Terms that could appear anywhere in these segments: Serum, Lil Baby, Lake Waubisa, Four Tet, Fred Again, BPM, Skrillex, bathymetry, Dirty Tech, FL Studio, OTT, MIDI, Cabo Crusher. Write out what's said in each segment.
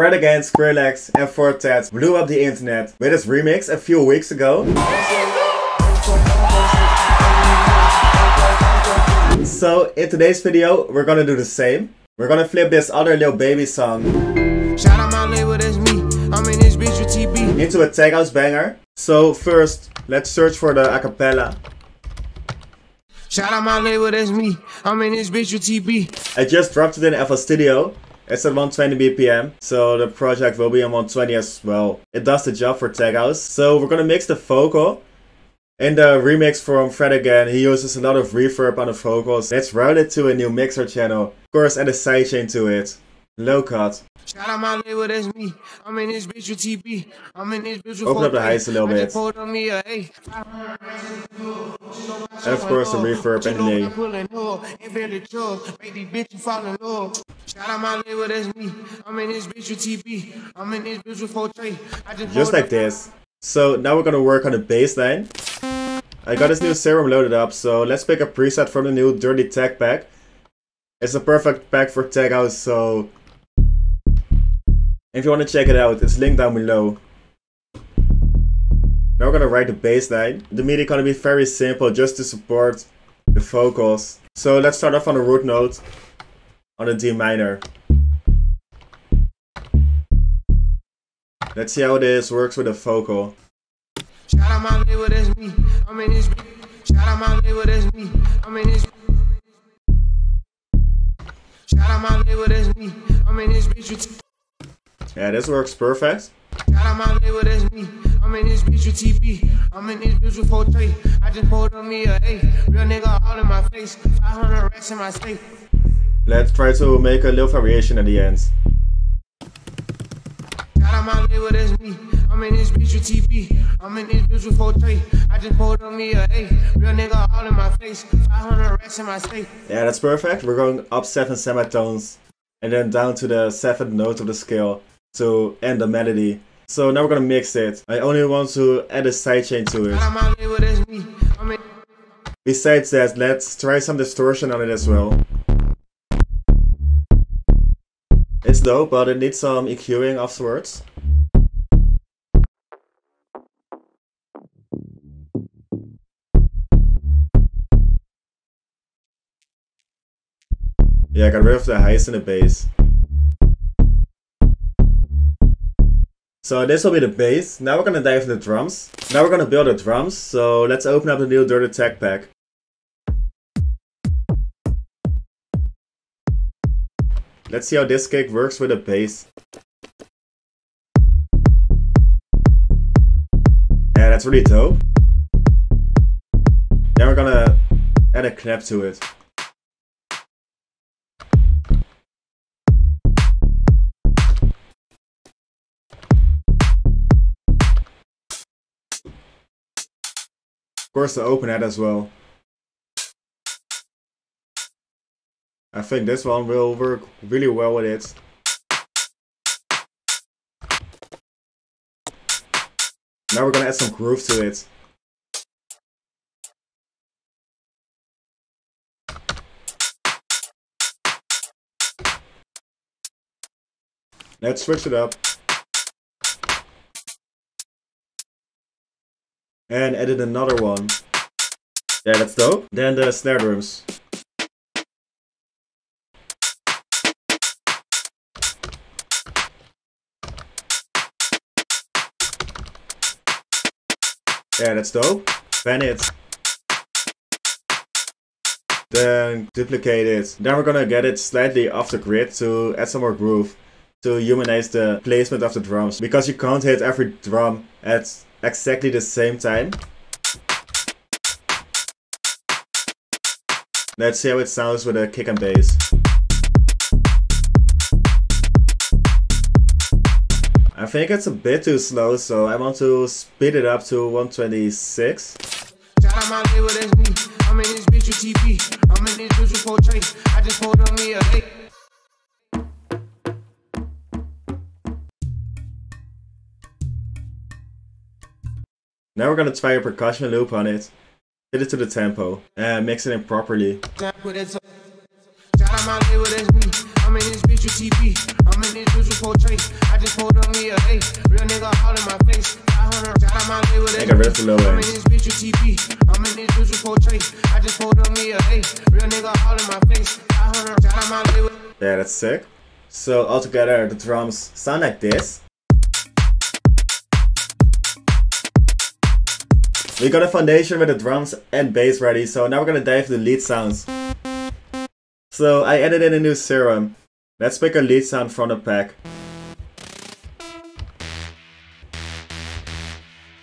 Fred Again, Skrillex and Four Tet blew up the internet with his remix a few weeks ago. So in today's video, we're gonna do the same. We're gonna flip this other Lil Baby song into a tech house banger. So first, let's search for the acapella. Shout out my label, that's me. I'm in this bitch with TB. I just dropped it in FL Studio. It's at 120 BPM, so the project will be on 120 as well. It does the job for tech house. So we're gonna mix the vocal. In the remix from Fred Again, he uses a lot of reverb on the vocals. Let's route it to a new mixer channel. Of course, add a sidechain to it. Low cut. Shout out my label, that's me. I'm in this bitch with TB. I'm in this bitch with open up the highs a little bit. And of course the reverb and delay. Just like this. So now we're gonna work on the bass line. I got this new Serum loaded up, so let's pick a preset from the new Dirty Tech pack. It's a perfect pack for tech house, so if you want to check it out, it's linked down below. Now we're gonna write the bass line. The MIDI is gonna be very simple just to support the vocals. So let's start off on a root note on a D minor. Let's see how this works with a vocal. Shout out my label, that's me. I'm in this bitch. Shout out my label, that's me. I'm in this bitch. Shout out my label, that's me. I'm in this bitch. Yeah, this works perfect. Shout out my label, that's me. I'm in this bitch with TP. I'm in this bitch with 4T. I just pulled on me a eight. Real nigga all in my face. 500 racks in my state. Let's try to make a little variation at the end. My label, that's me. I'm in this bitch with TB. I'm in this bitch with 4T. I just pulled on me a eight. Real nigga all in my face. 500 racks in my state. Yeah, that's perfect. We're going up 7 semitones and then down to the 7th note of the scale to end the melody. So now we're gonna mix it. I only want to add a sidechain to it. Besides that, let's try some distortion on it as well. It's dope, but it needs some EQing afterwards. Yeah, I got rid of the highs and the bass. So this will be the bass. Now we're gonna dive into the drums. Now we're gonna build the drums. So let's open up the new Dirty Tech pack. Let's see how this kick works with a bass. Yeah, that's really dope. Now we're gonna add a clap to it. Of course, the open head as well. I think this one will work really well with it. Now we're gonna add some groove to it. Let's switch it up. And edit another one. Yeah, that's dope. Then the snare drums. Yeah, that's dope. Pan it. Then duplicate it. Then we're gonna get it slightly off the grid to add some more groove. To humanize the placement of the drums. Because you can't hit every drum at exactly the same time. Let's see how it sounds with a kick and bass. I think it's a bit too slow, so I want to speed it up to 126. Now we're gonna try a percussion loop on it, fit it to the tempo, and mix it in properly. to Lil Baby. I'm in this bitch with TP. I'm in this bitch with portrait. I just pulled on me a hey. Real nigga all in my face. I heard her down my way. Yeah, that's sick. So altogether the drums sound like this. We got a foundation with the drums and bass ready, so now we're gonna dive to the lead sounds. So I added in a new Serum. Let's pick a lead sound from the pack.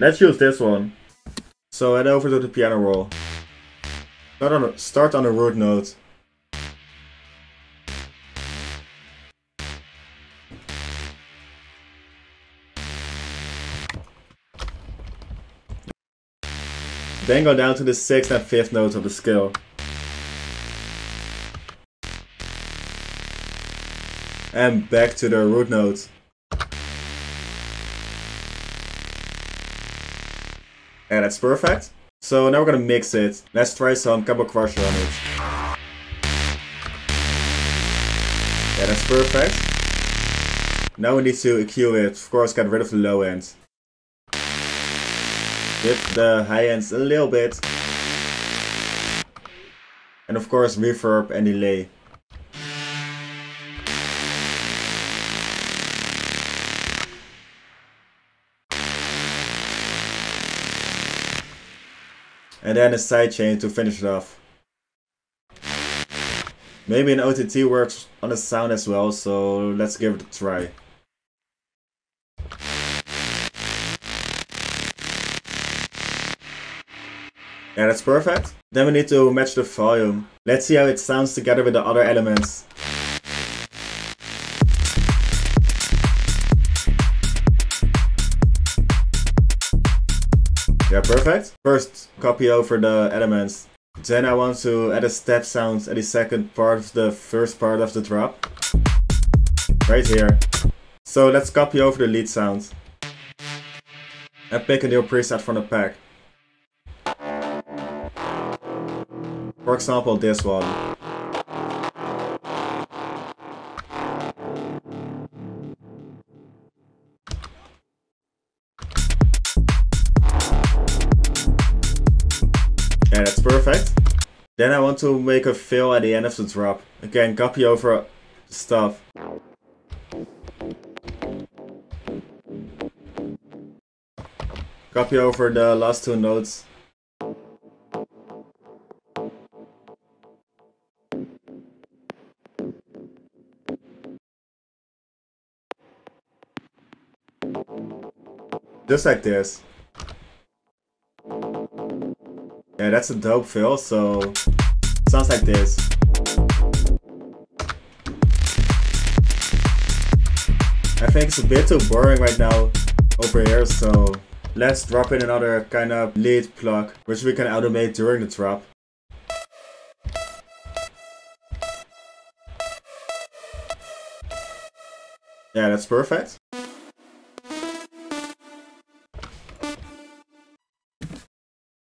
Let's use this one. So head over to the piano roll. Start on the root note. Then go down to the 6th and 5th notes of the scale. And back to the root notes. And that's perfect. So now we're gonna mix it. Let's try some Cabo Crusher on it. Yeah, that's perfect. Now we need to EQ it. Of course, get rid of the low end. Dip the high ends a little bit. And of course reverb and delay. And then a sidechain to finish it off. Maybe an OTT works on the sound as well, so let's give it a try. Yeah, that's perfect. Then we need to match the volume. Let's see how it sounds together with the other elements. Yeah, perfect. First, copy over the elements. Then I want to add a step sound at the second part of the first part of the drop. Right here. So let's copy over the lead sound. And pick a new preset from the pack. For example, this one. Yeah, that's perfect. Then I want to make a fill at the end of the drop. Again, copy over stuff. Copy over the last two notes. Just like this. Yeah, that's a dope fill, so it sounds like this. I think it's a bit too boring right now over here, so let's drop in another kind of lead plug, which we can automate during the drop. Yeah, that's perfect.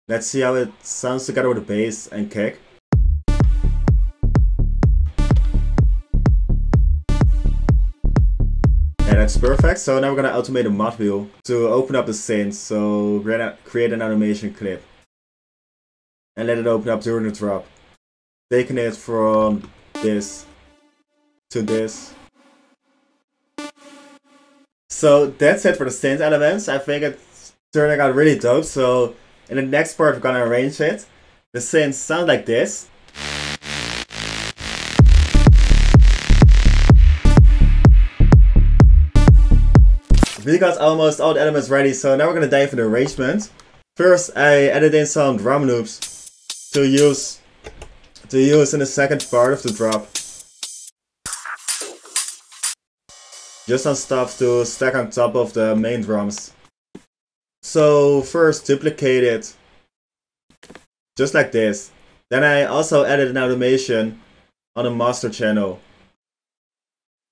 Let's see how it sounds together with the bass and kick. And that's perfect. So now we're gonna automate the mod wheel to open up the synth. So we're gonna create an animation clip. And let it open up during the drop. Taking it from this to this. So that's it for the synth elements. I think it's turning out really dope. So in the next part, we're gonna arrange it. The synths sound like this. We got almost all the elements ready, so now we're gonna dive into the arrangement. First, I added in some drum loops to use in the second part of the drop. Just some stuff to stack on top of the main drums. So first duplicate it, just like this. Then I also added an automation on the master channel.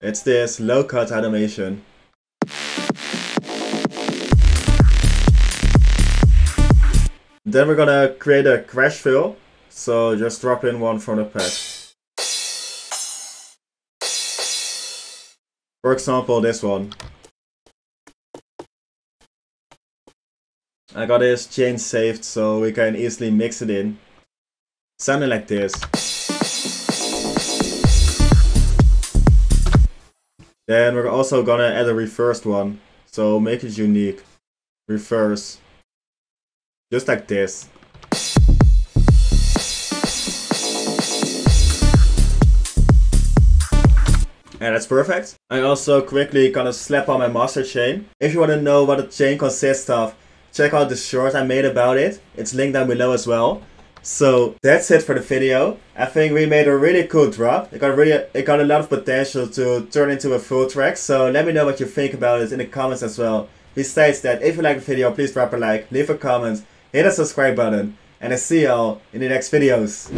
It's this low cut automation. Then we're gonna create a crash fill. So just drop in one from the pack. For example, this one. I got this change saved so we can easily mix it in. Sounding like this. Then we're also gonna add a reversed one, so make it unique. Reverse. Just like this. And that's perfect. I also quickly gonna slap on my master chain. If you wanna know what a chain consists of, check out the short I made about it. It's linked down below as well. So that's it for the video. I think we made a really cool drop. It got a lot of potential to turn into a full track. So let me know what you think about it in the comments as well. Besides that, if you like the video, please drop a like, leave a comment, hit the subscribe button, and I see y'all in the next videos.